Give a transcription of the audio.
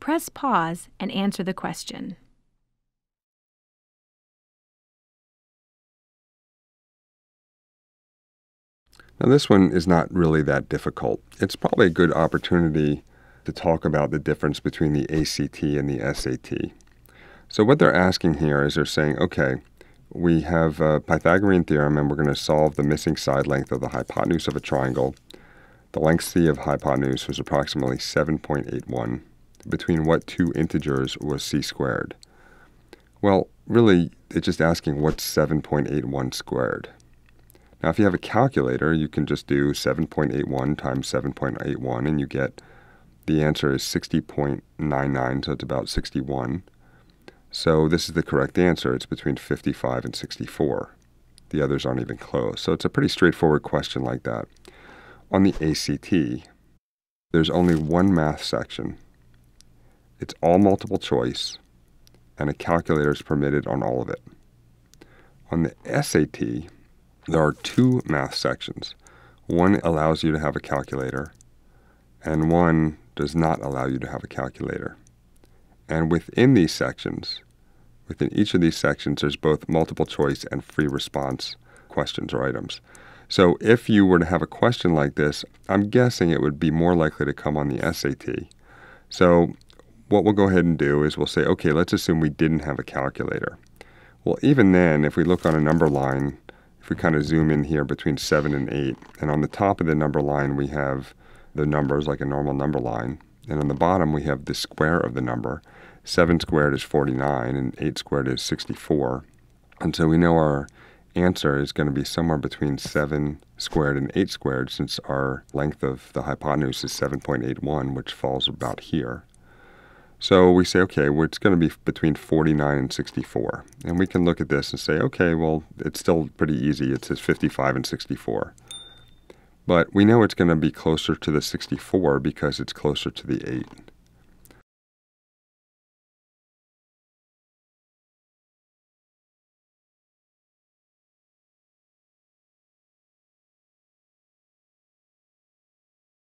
Press pause and answer the question. Now, this one is not really that difficult. It's probably a good opportunity to talk about the difference between the ACT and the SAT. So what they're asking here is they're saying, okay, we have a Pythagorean theorem and we're going to solve the missing side length of the hypotenuse of a triangle. The length c of hypotenuse was approximately 7.81. Between what two integers was c squared? Well, really, it's just asking what's 7.81 squared. Now, if you have a calculator, you can just do 7.81 times 7.81, and you get the answer is 60.99, so it's about 61. So this is the correct answer. It's between 55 and 64. The others aren't even close. So it's a pretty straightforward question like that. On the ACT, there's only one math section. It's all multiple choice, and a calculator is permitted on all of it. On the SAT, there are two math sections. One allows you to have a calculator, and one does not allow you to have a calculator. And within these sections, within each of these sections, there's both multiple choice and free response questions or items. So if you were to have a question like this, I'm guessing it would be more likely to come on the SAT. So what we'll go ahead and do is we'll say, okay, let's assume we didn't have a calculator. Well, even then, if we look on a number line, if we kind of zoom in here between 7 and 8, and on the top of the number line we have the numbers like a normal number line, and on the bottom we have the square of the number. 7 squared is 49, and 8 squared is 64. And so we know our answer is going to be somewhere between 7 squared and 8 squared, since our length of the hypotenuse is 7.81, which falls about here. So we say, okay, well, it's going to be between 49 and 64. And we can look at this and say, okay, well, it's still pretty easy. It says 55 and 64. But we know it's going to be closer to the 64 because it's closer to the 8.